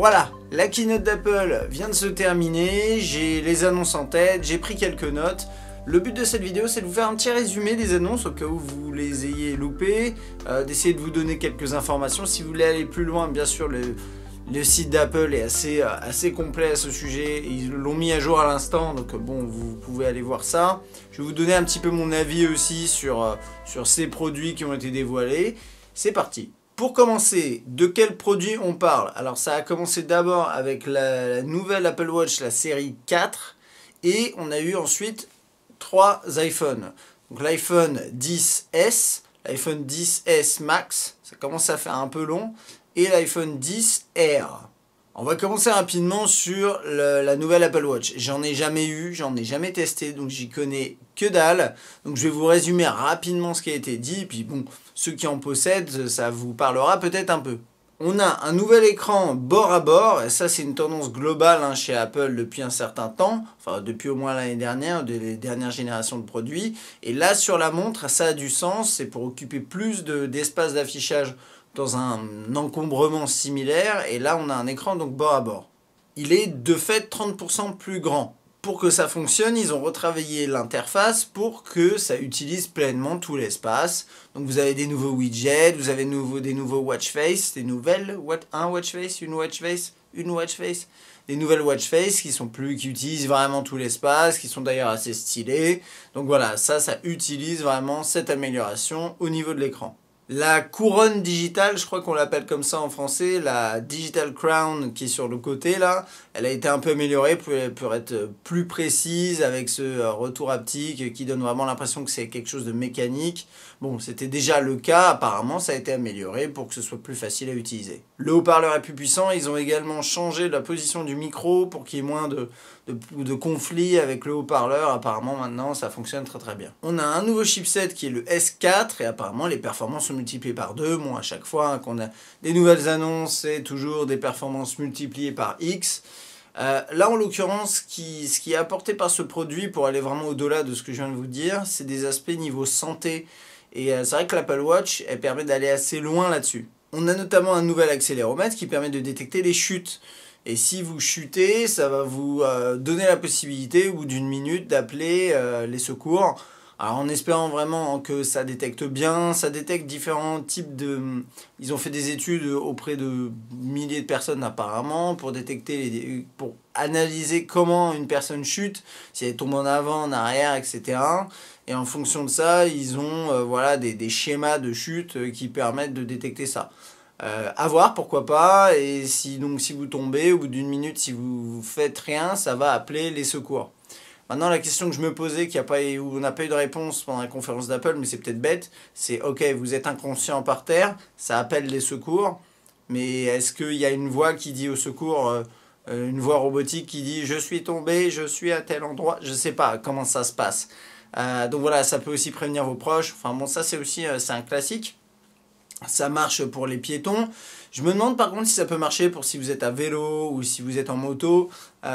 Voilà, la keynote d'Apple vient de se terminer, j'ai les annonces en tête, j'ai pris quelques notes. Le but de cette vidéo, c'est de vous faire un petit résumé des annonces au cas où vous les ayez loupées, d'essayer de vous donner quelques informations. Si vous voulez aller plus loin, bien sûr, le site d'Apple est assez complet à ce sujet. Ils l'ont mis à jour à l'instant, donc bon, vous pouvez aller voir ça. Je vais vous donner un petit peu mon avis aussi sur ces produits qui ont été dévoilés. C'est parti. Pour commencer, de quel produit on parle? Alors ça a commencé d'abord avec la nouvelle Apple Watch, la série 4, et on a eu ensuite 3 iPhones. Donc l'iPhone XS, l'iPhone XS Max, ça commence à faire un peu long, et l'iPhone XR. On va commencer rapidement sur la nouvelle Apple Watch. J'en ai jamais eu, j'en ai jamais testé, donc j'y connais que dalle. Donc je vais vous résumer rapidement ce qui a été dit, puis bon, ceux qui en possèdent, ça vous parlera peut-être un peu. On a un nouvel écran bord à bord, et ça c'est une tendance globale hein, chez Apple depuis un certain temps, enfin depuis au moins l'année dernière, des dernières générations de produits. Et là sur la montre, ça a du sens, c'est pour occuper plus d'espace d'affichage dans un encombrement similaire, et là on a un écran donc bord à bord. Il est de fait 30% plus grand. Pour que ça fonctionne, ils ont retravaillé l'interface pour que ça utilise pleinement tout l'espace. Donc vous avez des nouveaux widgets, vous avez des nouveaux watch face, des nouvelles watch face qui utilisent vraiment tout l'espace, qui sont d'ailleurs assez stylés. Donc voilà, ça utilise vraiment cette amélioration au niveau de l'écran. La couronne digitale, je crois qu'on l'appelle comme ça en français, la Digital Crown qui est sur le côté là, elle a été un peu améliorée pour être plus précise avec ce retour haptique qui donne vraiment l'impression que c'est quelque chose de mécanique. Bon, c'était déjà le cas, apparemment ça a été amélioré pour que ce soit plus facile à utiliser. Le haut-parleur est plus puissant, ils ont également changé la position du micro pour qu'il y ait moins de conflits avec le haut-parleur. Apparemment maintenant ça fonctionne très très bien. On a un nouveau chipset qui est le S4 et apparemment les performances sont multiplié par 2, bon à chaque fois hein, qu'on a des nouvelles annonces, c'est toujours des performances multipliées par X. Là en l'occurrence, ce qui est apporté par ce produit pour aller vraiment au-delà de ce que je viens de vous dire, c'est des aspects niveau santé. Et c'est vrai que l'Apple Watch, elle permet d'aller assez loin là-dessus. On a notamment un nouvel accéléromètre qui permet de détecter les chutes. Et si vous chutez, ça va vous donner la possibilité au bout d'une minute d'appeler les secours. Alors en espérant vraiment que ça détecte bien, ça détecte différents types de... Ils ont fait des études auprès de milliers de personnes apparemment pour détecter, pour analyser comment une personne chute, si elle tombe en avant, en arrière, etc. Et en fonction de ça, ils ont voilà, des schémas de chute qui permettent de détecter ça. À voir, pourquoi pas, et si vous tombez, au bout d'une minute, si vous faites rien, ça va appeler les secours. Maintenant, la question que je me posais, où on n'a pas eu de réponse pendant la conférence d'Apple, mais c'est peut-être bête, c'est « Ok, vous êtes inconscient par terre, ça appelle les secours, mais est-ce qu'il y a une voix qui dit au secours, une voix robotique qui dit « Je suis tombé, je suis à tel endroit », je ne sais pas comment ça se passe. Donc voilà, ça peut aussi prévenir vos proches. Enfin bon, ça c'est aussi un classique. Ça marche pour les piétons. Je me demande par contre si ça peut marcher pour si vous êtes à vélo ou si vous êtes en moto.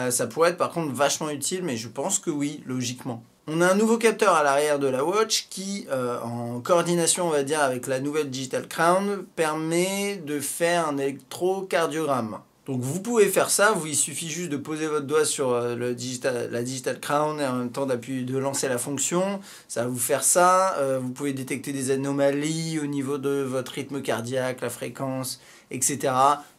Ça pourrait être par contre vachement utile, mais je pense que oui, logiquement. On a un nouveau capteur à l'arrière de la Watch qui, en coordination on va dire avec la nouvelle Digital Crown, permet de faire un électrocardiogramme. Donc vous pouvez faire ça, il suffit juste de poser votre doigt sur la Digital Crown et en même temps de lancer la fonction, ça va vous faire ça, vous pouvez détecter des anomalies au niveau de votre rythme cardiaque, la fréquence, etc.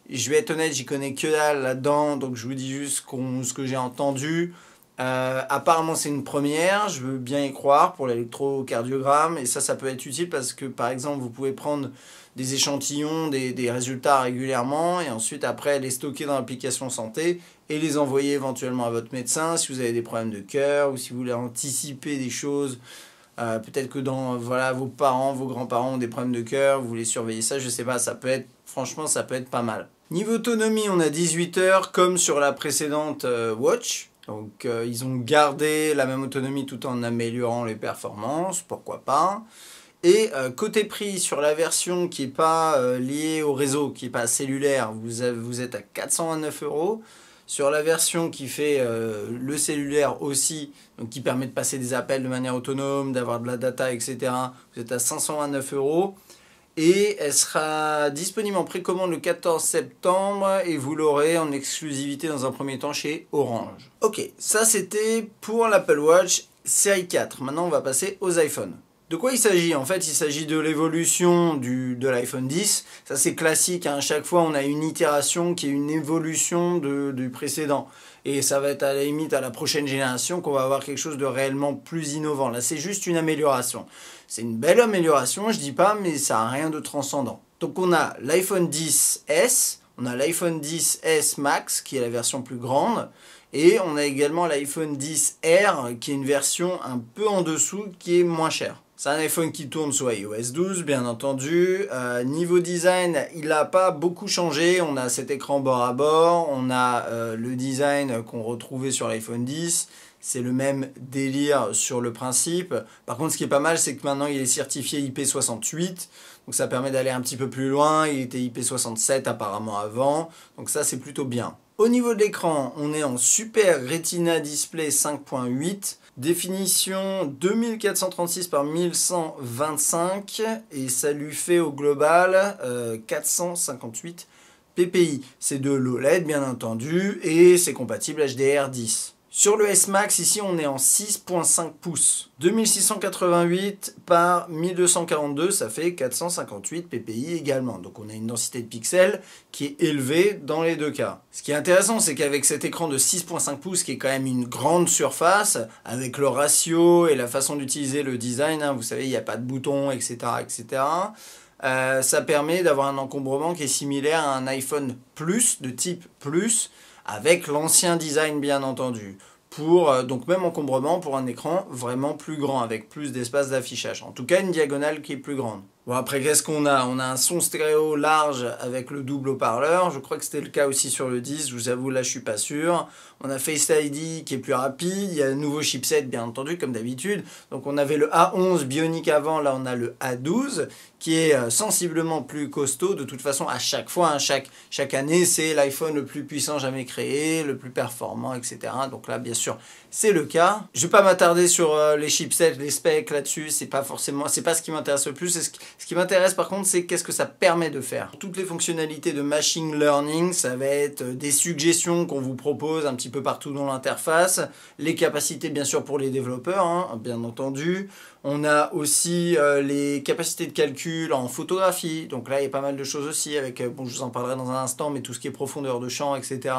Je vais être honnête, j'y connais que dalle là-dedans, donc je vous dis juste ce que j'ai entendu. Apparemment c'est une première, je veux bien y croire pour l'électrocardiogramme et ça peut être utile parce que par exemple vous pouvez prendre des échantillons, des résultats régulièrement et ensuite après les stocker dans l'application santé et les envoyer éventuellement à votre médecin si vous avez des problèmes de cœur ou si vous voulez anticiper des choses. Peut-être que voilà, vos parents, vos grands-parents ont des problèmes de cœur, vous voulez surveiller ça, je sais pas, franchement ça peut être pas mal. Niveau autonomie on a 18 heures comme sur la précédente Watch. Donc ils ont gardé la même autonomie tout en améliorant les performances, pourquoi pas. Et côté prix, sur la version qui n'est pas liée au réseau, qui n'est pas cellulaire, vous êtes à 429 €. Sur la version qui fait le cellulaire aussi, donc qui permet de passer des appels de manière autonome, d'avoir de la data, etc., vous êtes à 529 €. et elle sera disponible en précommande le 14 septembre et vous l'aurez en exclusivité dans un premier temps chez Orange. Ok, ça c'était pour l'Apple Watch série 4. Maintenant on va passer aux iPhones. De quoi il s'agit? En fait, il s'agit de l'évolution de l'iPhone X. Ça, c'est classique. Hein. Chaque fois, on a une itération qui est une évolution du précédent. Et ça va être à la limite à la prochaine génération qu'on va avoir quelque chose de réellement plus innovant. Là, c'est juste une amélioration. C'est une belle amélioration, je dis pas, mais ça n'a rien de transcendant. Donc, on a l'iPhone XS, on a l'iPhone XS Max, qui est la version plus grande. Et on a également l'iPhone XR, qui est une version un peu en dessous, qui est moins chère. C'est un iPhone qui tourne sur iOS 12, bien entendu. Niveau design, il n'a pas beaucoup changé. On a cet écran bord à bord. On a le design qu'on retrouvait sur l'iPhone X. C'est le même délire sur le principe. Par contre, ce qui est pas mal, c'est que maintenant, il est certifié IP68. Donc, ça permet d'aller un petit peu plus loin. Il était IP67 apparemment avant. Donc, ça, c'est plutôt bien. Au niveau de l'écran, on est en Super Retina Display 5.8. Définition 2436 par 1125 et ça lui fait au global 458 ppi. C'est de l'OLED bien entendu et c'est compatible HDR10. Sur le S Max, ici on est en 6.5 pouces. 2688 par 1242, ça fait 458 ppi également. Donc on a une densité de pixels qui est élevée dans les deux cas. Ce qui est intéressant, c'est qu'avec cet écran de 6.5 pouces, qui est quand même une grande surface, avec le ratio et la façon d'utiliser le design, hein, vous savez, il n'y a pas de bouton, etc., etc., ça permet d'avoir un encombrement qui est similaire à un iPhone Plus, de type Plus, avec l'ancien design bien entendu, pour donc même encombrement pour un écran vraiment plus grand, avec plus d'espace d'affichage, en tout cas une diagonale qui est plus grande. Bon après qu'est-ce qu'on a? On a un son stéréo large avec le double haut-parleur, je crois que c'était le cas aussi sur le 10, je vous avoue là je suis pas sûr. On a Face ID qui est plus rapide, il y a un nouveau chipset bien entendu comme d'habitude, donc on avait le A11 Bionic avant, là on a le A12 qui est sensiblement plus costaud, de toute façon à chaque fois, hein, chaque année c'est l'iPhone le plus puissant jamais créé, le plus performant etc. Donc là bien sûr c'est le cas. Je vais pas m'attarder sur les chipsets, les specs là-dessus, c'est pas forcément, c'est pas ce qui m'intéresse le plus, c'est ce qui m'intéresse par contre, c'est qu'est-ce que ça permet de faire. Toutes les fonctionnalités de machine learning, ça va être des suggestions qu'on vous propose un petit peu partout dans l'interface, les capacités bien sûr pour les développeurs, hein, bien entendu. On a aussi les capacités de calcul en photographie, donc là il y a pas mal de choses aussi, avec, bon je vous en parlerai dans un instant, mais tout ce qui est profondeur de champ, etc.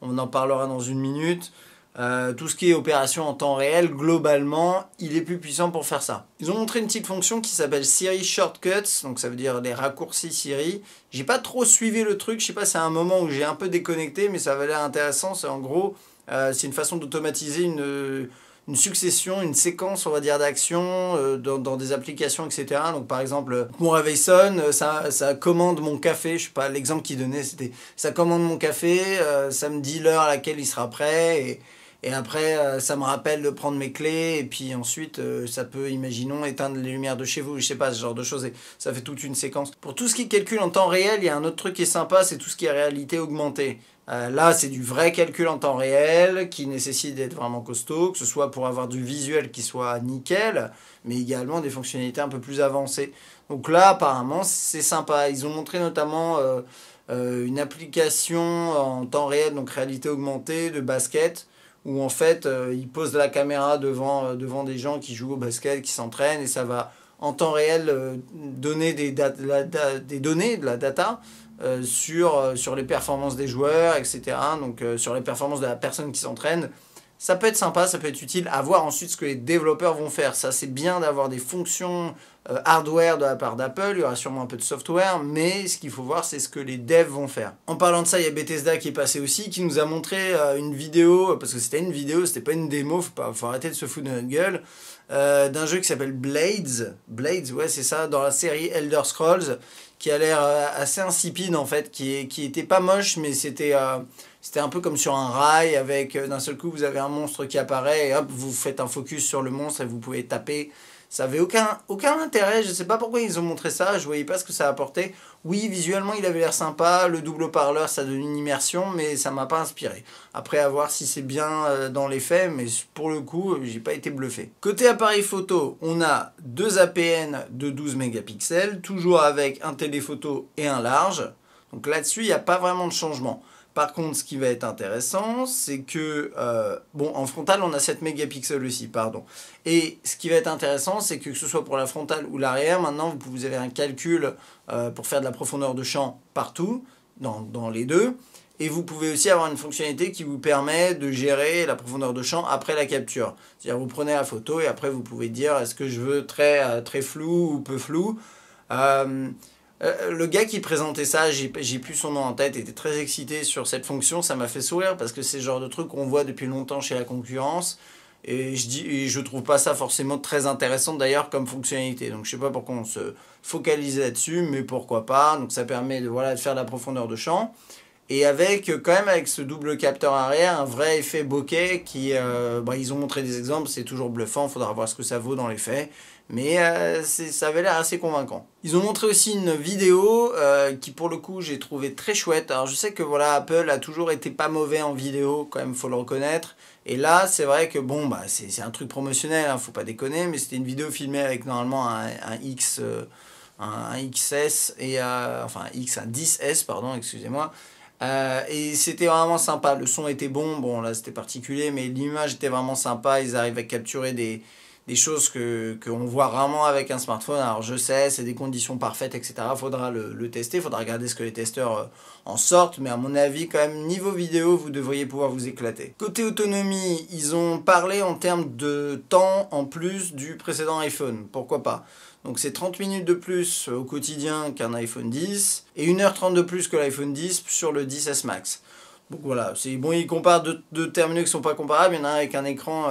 On en parlera dans une minute. Tout ce qui est opération en temps réel, globalement, il est plus puissant pour faire ça. Ils ont montré une petite fonction qui s'appelle Siri Shortcuts, donc ça veut dire les raccourcis Siri. J'ai pas trop suivi le truc, je sais pas, c'est un moment où j'ai un peu déconnecté, mais ça avait l'air intéressant. C'est en gros, c'est une façon d'automatiser une succession, une séquence, on va dire, d'actions dans des applications, etc. Donc, par exemple, mon réveil sonne, ça commande mon café. Je sais pas, l'exemple qu'il donnait, c'était ça commande mon café, ça me dit l'heure à laquelle il sera prêt et après, ça me rappelle de prendre mes clés, et puis ensuite, ça peut, imaginons, éteindre les lumières de chez vous, je sais pas, ce genre de choses, et ça fait toute une séquence. Pour tout ce qui calcule en temps réel, il y a un autre truc qui est sympa, c'est tout ce qui est réalité augmentée. Là, c'est du vrai calcul en temps réel, qui nécessite d'être vraiment costaud, que ce soit pour avoir du visuel qui soit nickel, mais également des fonctionnalités un peu plus avancées. Donc là, apparemment, c'est sympa. Ils ont montré notamment une application en temps réel, donc réalité augmentée, de basket, où en fait il pose la caméra devant des gens qui jouent au basket, qui s'entraînent, et ça va en temps réel donner des données, de la data, sur les performances des joueurs, etc. Donc sur les performances de la personne qui s'entraîne. Ça peut être sympa, ça peut être utile, à voir ensuite ce que les développeurs vont faire. Ça c'est bien d'avoir des fonctions hardware de la part d'Apple, il y aura sûrement un peu de software, mais ce qu'il faut voir c'est ce que les devs vont faire. En parlant de ça, il y a Bethesda qui est passé aussi, qui nous a montré une vidéo, parce que c'était une vidéo, c'était pas une démo, faut arrêter de se foutre de notre gueule, d'un jeu qui s'appelle Blades. Blades, ouais c'est ça, dans la série Elder Scrolls, qui a l'air assez insipide en fait, qui était pas moche, mais c'était un peu comme sur un rail, avec d'un seul coup vous avez un monstre qui apparaît, et hop, vous faites un focus sur le monstre et vous pouvez taper. Ça avait aucun intérêt, je sais pas pourquoi ils ont montré ça, je voyais pas ce que ça apportait. Oui, visuellement il avait l'air sympa, le double haut-parleur ça donne une immersion, mais ça m'a pas inspiré. Après à voir si c'est bien dans les faits, mais pour le coup j'ai pas été bluffé. Côté appareil photo, on a deux APN de 12 mégapixels, toujours avec un téléphoto et un large. Donc là-dessus il n'y a pas vraiment de changement. Par contre, ce qui va être intéressant, c'est que... en frontale, on a 7 mégapixels aussi, pardon. Et ce qui va être intéressant, c'est que ce soit pour la frontale ou l'arrière, maintenant, vous avez un calcul pour faire de la profondeur de champ partout, dans les deux. Et vous pouvez aussi avoir une fonctionnalité qui vous permet de gérer la profondeur de champ après la capture. C'est-à-dire, vous prenez la photo et après, vous pouvez dire, est-ce que je veux très, très flou ou peu flou. Le gars qui présentait ça, j'ai plus son nom en tête, était très excité sur cette fonction, ça m'a fait sourire parce que c'est le genre de truc qu'on voit depuis longtemps chez la concurrence et je trouve pas ça forcément très intéressant d'ailleurs comme fonctionnalité, donc je sais pas pourquoi on se focalise là-dessus, mais pourquoi pas. Donc ça permet de faire de la profondeur de champ et avec ce double capteur arrière, un vrai effet bokeh qui, ils ont montré des exemples, c'est toujours bluffant, faudra voir ce que ça vaut dans les faits. Mais ça avait l'air assez convaincant. Ils ont montré aussi une vidéo qui pour le coup j'ai trouvé très chouette. Alors je sais que Apple a toujours été pas mauvais en vidéo quand même, faut le reconnaître. Et là c'est vrai que c'est un truc promotionnel, faut pas déconner. Mais c'était une vidéo filmée avec normalement un 10S pardon, excusez-moi. Et c'était vraiment sympa, le son était bon. Bon là c'était particulier mais l'image était vraiment sympa. Ils arrivent à capturer des choses qu'on voit rarement avec un smartphone. Alors je sais, c'est des conditions parfaites, etc. Faudra le tester, faudra regarder ce que les testeurs en sortent, mais à mon avis, quand même, niveau vidéo, vous devriez pouvoir vous éclater. Côté autonomie, ils ont parlé en termes de temps en plus du précédent iPhone, pourquoi pas. Donc c'est 30 minutes de plus au quotidien qu'un iPhone X, et 1h30 de plus que l'iPhone X sur le XS Max. Donc voilà, c'est bon, ils comparent deux terminaux qui ne sont pas comparables, il y en a un avec un écran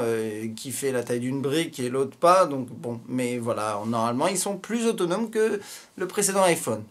qui fait la taille d'une brique et l'autre pas, donc bon, mais voilà, normalement ils sont plus autonomes que le précédent iPhone,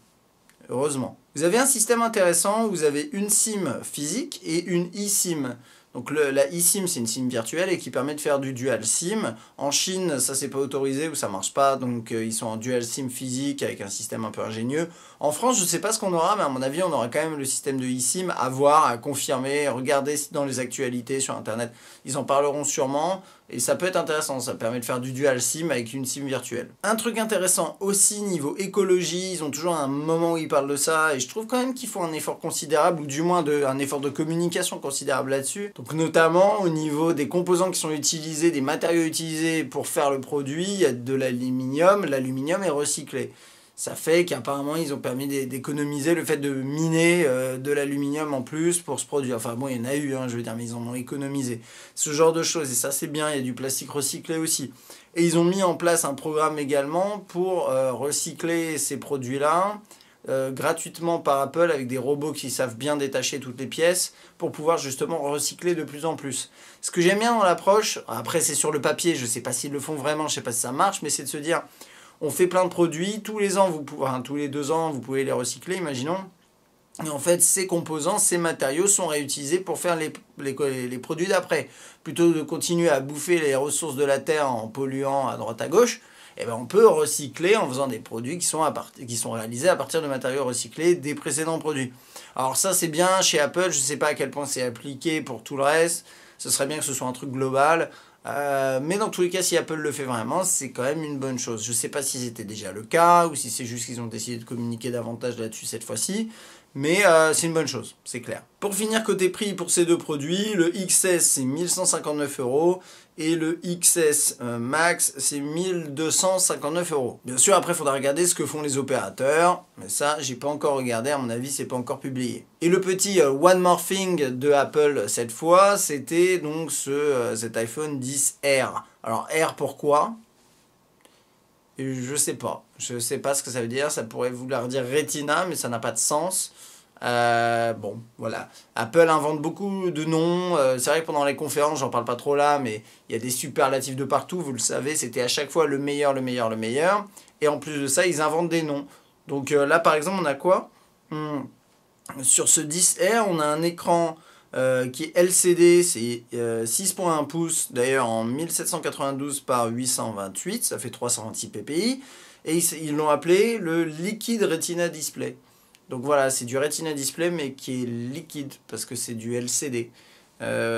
heureusement. Vous avez un système intéressant, vous avez une SIM physique et une eSIM. Donc la eSIM c'est une SIM virtuelle et qui permet de faire du dual SIM. En Chine ça c'est pas autorisé ou ça marche pas, donc ils sont en dual SIM physique avec un système un peu ingénieux. En France je sais pas ce qu'on aura, mais à mon avis on aura quand même le système de eSIM à voir, à confirmer, regarder dans les actualités sur internet. Ils en parleront sûrement et ça peut être intéressant, ça permet de faire du dual SIM avec une SIM virtuelle. Un truc intéressant aussi niveau écologie, ils ont toujours un moment où ils parlent de ça et je trouve quand même qu'ils font un effort considérable ou du moins un effort de communication considérable là-dessus. Donc notamment au niveau des composants qui sont utilisés, des matériaux utilisés pour faire le produit, il y a de l'aluminium, l'aluminium est recyclé. Ça fait qu'apparemment ils ont permis d'économiser le fait de miner de l'aluminium en plus pour se produire. Enfin bon, il y en a eu, je veux dire, mais ils en ont économisé. Ce genre de choses, et ça c'est bien, il y a du plastique recyclé aussi. Et ils ont mis en place un programme également pour recycler ces produits-là. Gratuitement par Apple avec des robots qui savent bien détacher toutes les pièces pour pouvoir justement recycler de plus en plus. Ce que j'aime bien dans l'approche, après c'est sur le papier, je sais pas s'ils le font vraiment, je sais pas si ça marche, mais c'est de se dire on fait plein de produits, tous les ans, tous les 2 ans vous pouvez les recycler, imaginons. Et en fait ces composants, ces matériaux sont réutilisés pour faire les produits d'après. Plutôt que de continuer à bouffer les ressources de la terre en polluant à droite à gauche, eh ben on peut recycler en faisant des produits qui sont réalisés à partir de matériaux recyclés des précédents produits. Alors ça c'est bien chez Apple, je ne sais pas à quel point c'est appliqué pour tout le reste, ce serait bien que ce soit un truc global, mais dans tous les cas si Apple le fait vraiment, c'est quand même une bonne chose. Je ne sais pas si c'était déjà le cas ou si c'est juste qu'ils ont décidé de communiquer davantage là-dessus cette fois-ci, mais c'est une bonne chose, c'est clair. Pour finir côté prix pour ces deux produits, le XS c'est 1159 € et le XS Max c'est 1259 €. Bien sûr après il faudra regarder ce que font les opérateurs, mais ça j'ai pas encore regardé, à mon avis c'est pas encore publié. Et le petit One More Thing de Apple cette fois, c'était donc cet iPhone XR. Alors R pourquoi ? Je sais pas ce que ça veut dire, ça pourrait vouloir dire Retina, mais ça n'a pas de sens. Bon, voilà. Apple invente beaucoup de noms, c'est vrai que pendant les conférences, j'en parle pas trop là, mais il y a des superlatifs de partout, vous le savez, c'était à chaque fois le meilleur, le meilleur, le meilleur. Et en plus de ça, ils inventent des noms. Donc là, par exemple, on a quoi ? Sur ce 10R, on a un écran qui est LCD, c'est 6.1 pouces, d'ailleurs en 1792 par 828, ça fait 326 ppi, et ils l'ont appelé le Liquid Retina Display. Donc voilà, c'est du Retina Display, mais qui est liquide, parce que c'est du LCD.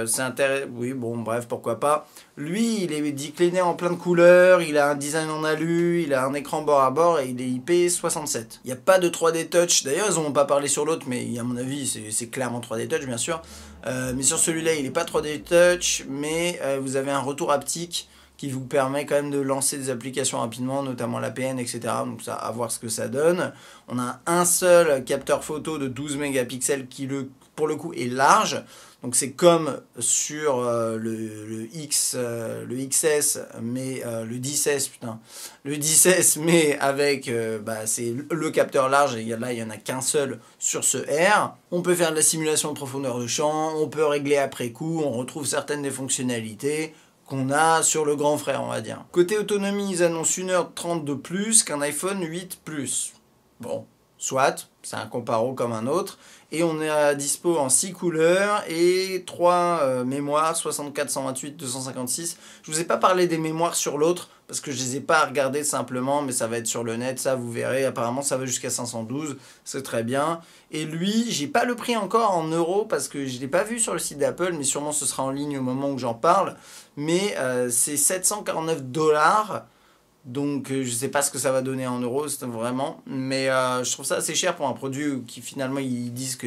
C'est intéressant, oui, bon, bref, pourquoi pas. Lui, il est décliné en plein de couleurs, il a un design en alu, il a un écran bord à bord et il est IP67. Il n'y a pas de 3D Touch, d'ailleurs, ils n'ont pas parlé sur l'autre, mais à mon avis, c'est clairement 3D Touch, bien sûr. Mais sur celui-là, il n'est pas 3D Touch, mais vous avez un retour haptique qui vous permet quand même de lancer des applications rapidement, notamment l'APN, etc. Donc ça, à voir ce que ça donne. On a un seul capteur photo de 12 mégapixels qui, pour le coup, est large. Donc c'est comme sur le XS, mais le 10S, mais avec, c'est le capteur large, et là il n'y en a qu'un seul sur ce R. On peut faire de la simulation de profondeur de champ, on peut régler après coup, on retrouve certaines des fonctionnalités qu'on a sur le grand frère, on va dire. Côté autonomie, ils annoncent 1h30 de plus qu'un iPhone 8 Plus. Bon, soit, c'est un comparo comme un autre. Et on est à dispo en 6 couleurs et 3 mémoires, 64, 128, 256. Je ne vous ai pas parlé des mémoires sur l'autre parce que je ne les ai pas regardées simplement, mais ça va être sur le net, ça vous verrez. Apparemment, ça va jusqu'à 512, c'est très bien. Et lui, j'ai pas le prix encore en euros parce que je ne l'ai pas vu sur le site d'Apple, mais sûrement ce sera en ligne au moment où j'en parle. Mais c'est 749 $. Donc je sais pas ce que ça va donner en euros, vraiment, mais je trouve ça assez cher pour un produit qui finalement ils disent que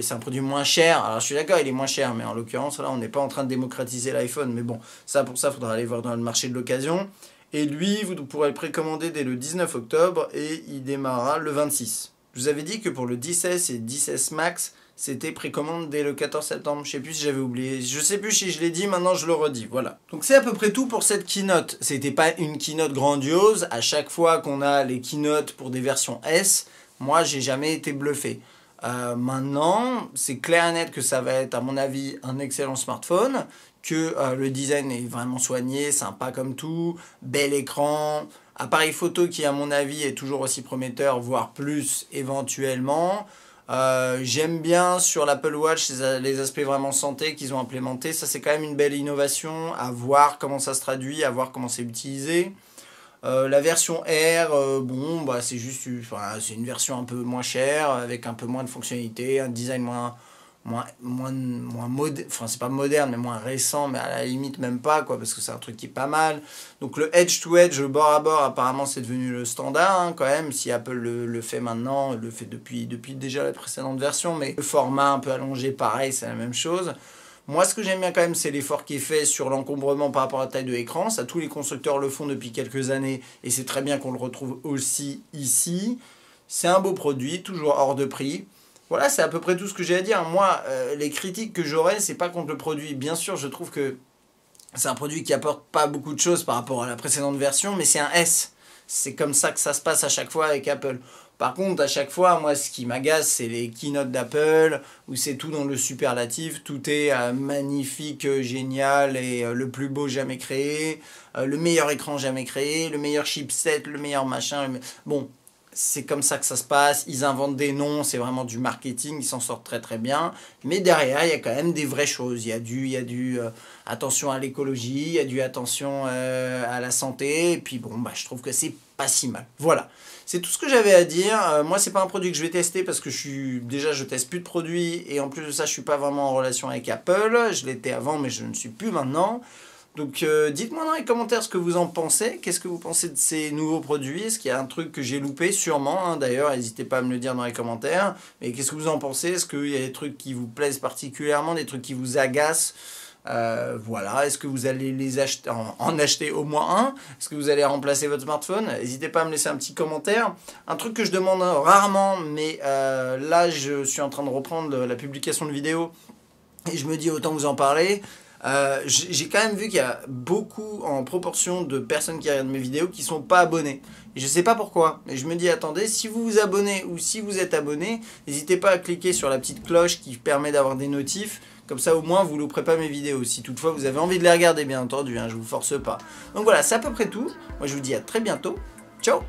c'est un produit moins cher. Alors je suis d'accord, il est moins cher, mais en l'occurrence là on n'est pas en train de démocratiser l'iPhone, mais bon, ça pour ça il faudra aller voir dans le marché de l'occasion. Et lui, vous pourrez le précommander dès le 19 octobre et il démarrera le 26. Je vous avais dit que pour le 10S et 10S Max, c'était précommande dès le 14 septembre, je sais plus si j'avais oublié, je sais plus si je l'ai dit, maintenant je le redis, voilà. Donc c'est à peu près tout pour cette keynote, c'était pas une keynote grandiose, à chaque fois qu'on a les keynotes pour des versions S, moi j'ai jamais été bluffé. Maintenant, c'est clair et net que ça va être à mon avis un excellent smartphone, que le design est vraiment soigné, sympa comme tout, bel écran, appareil photo qui à mon avis est toujours aussi prometteur, voire plus éventuellement. J'aime bien sur l'Apple Watch les aspects vraiment santé qu'ils ont implémentés. Ça, c'est quand même une belle innovation, à voir comment ça se traduit, à voir comment c'est utilisé. La version R, c'est juste une version un peu moins chère, avec un peu moins de fonctionnalités, un design moins moderne, enfin c'est pas moderne mais moins récent, mais à la limite même pas quoi, parce que c'est un truc qui est pas mal. Donc le edge to edge, le bord à bord, apparemment c'est devenu le standard hein, quand même, si Apple le fait maintenant, le fait depuis déjà la précédente version, mais le format un peu allongé pareil, c'est la même chose. Moi ce que j'aime bien quand même, c'est l'effort qui est fait sur l'encombrement par rapport à la taille de l'écran. Ça, tous les constructeurs le font depuis quelques années et c'est très bien qu'on le retrouve aussi ici. C'est un beau produit, toujours hors de prix. Voilà, c'est à peu près tout ce que j'ai à dire. Moi, les critiques que j'aurais, c'est pas contre le produit. Bien sûr, je trouve que c'est un produit qui apporte pas beaucoup de choses par rapport à la précédente version, mais c'est un S. C'est comme ça que ça se passe à chaque fois avec Apple. Par contre, à chaque fois, moi, ce qui m'agace, c'est les keynotes d'Apple, où c'est tout dans le superlatif. Tout est magnifique, génial, et le plus beau jamais créé, le meilleur écran jamais créé, le meilleur chipset, le meilleur machin. Bon. C'est comme ça que ça se passe, ils inventent des noms, c'est vraiment du marketing, ils s'en sortent très très bien. Mais derrière, il y a quand même des vraies choses. Il y a du attention à l'écologie, il y a du attention à la santé. Et puis bon, je trouve que c'est pas si mal. Voilà, c'est tout ce que j'avais à dire. Moi, c'est pas un produit que je vais tester parce que je teste plus de produits. Et en plus de ça, je suis pas vraiment en relation avec Apple. Je l'étais avant, mais je ne suis plus maintenant. Donc dites-moi dans les commentaires ce que vous en pensez, qu'est-ce que vous pensez de ces nouveaux produits, est-ce qu'il y a un truc que j'ai loupé sûrement, hein, d'ailleurs n'hésitez pas à me le dire dans les commentaires, mais qu'est-ce que vous en pensez, est-ce qu'il y a des trucs qui vous plaisent particulièrement, des trucs qui vous agacent, voilà, est-ce que vous allez les acheter, en acheter au moins un, est-ce que vous allez remplacer votre smartphone, n'hésitez pas à me laisser un petit commentaire, un truc que je demande rarement, mais là je suis en train de reprendre la publication de vidéos, et je me dis autant vous en parler. J'ai quand même vu qu'il y a beaucoup en proportion de personnes qui regardent mes vidéos qui sont pas abonnées. Et je sais pas pourquoi, mais je me dis attendez, si vous vous abonnez ou si vous êtes abonné, n'hésitez pas à cliquer sur la petite cloche qui permet d'avoir des notifs. Comme ça au moins vous louperez pas mes vidéos, si toutefois vous avez envie de les regarder bien entendu, hein, je vous force pas. Donc voilà, c'est à peu près tout, moi je vous dis à très bientôt, ciao.